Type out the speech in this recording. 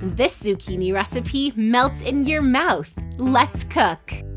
This zucchini recipe melts in your mouth. Let's cook!